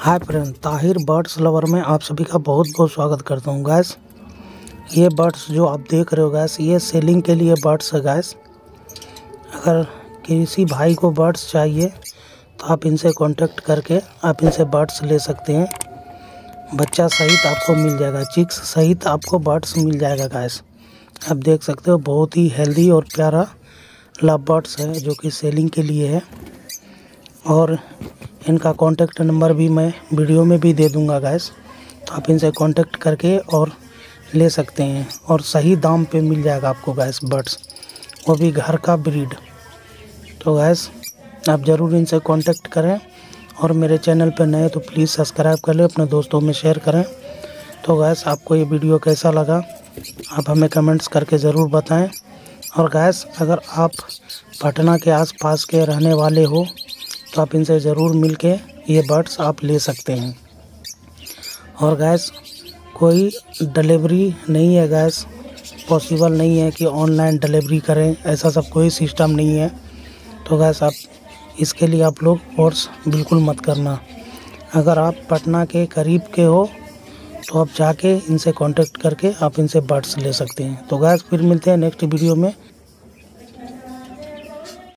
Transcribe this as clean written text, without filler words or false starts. हाय friend, Tahir birds lover में आप सभी का बहुत बहुत स्वागत करता हूं गैस। ये बर्ड्स जो आप देख रहे हो गैस, ये सेलिंग के लिए बर्ड्स है गैस। अगर किसी भाई को बर्ड्स चाहिए तो आप इनसे कांटेक्ट करके आप इनसे बर्ड्स ले सकते हैं। बच्चा सहित आपको मिल जाएगा, चिक्स सहित आपको बर्ड्स मिल जाएगा गैस। आप देख सकते हो बहुत ही हेल्दी और प्यारा लव बर्ड्स है जो कि सेलिंग के लिए है। और इनका कांटेक्ट नंबर भी मैं वीडियो में भी दे दूंगा गैस, तो आप इनसे कांटेक्ट करके और ले सकते हैं और सही दाम पे मिल जाएगा आपको गैस बर्ड्स, वो भी घर का ब्रीड। तो गैस आप ज़रूर इनसे कांटेक्ट करें और मेरे चैनल पे नए तो प्लीज़ सब्सक्राइब कर लें, अपने दोस्तों में शेयर करें। तो गैस आपको ये वीडियो कैसा लगा आप हमें कमेंट्स करके ज़रूर बताएँ। और गैस अगर आप पटना के आसपास के रहने वाले हो तो आप इनसे ज़रूर मिलके ये बर्ड्स आप ले सकते हैं। और गैस कोई डिलीवरी नहीं है गैस, पॉसिबल नहीं है कि ऑनलाइन डिलीवरी करें, ऐसा सब कोई सिस्टम नहीं है। तो गैस आप इसके लिए आप लोग फोर्स बिल्कुल मत करना। अगर आप पटना के करीब के हो तो आप जाके इनसे कांटेक्ट करके आप इनसे बर्ड्स ले सकते हैं। तो गैस फिर मिलते हैं नेक्स्ट वीडियो में।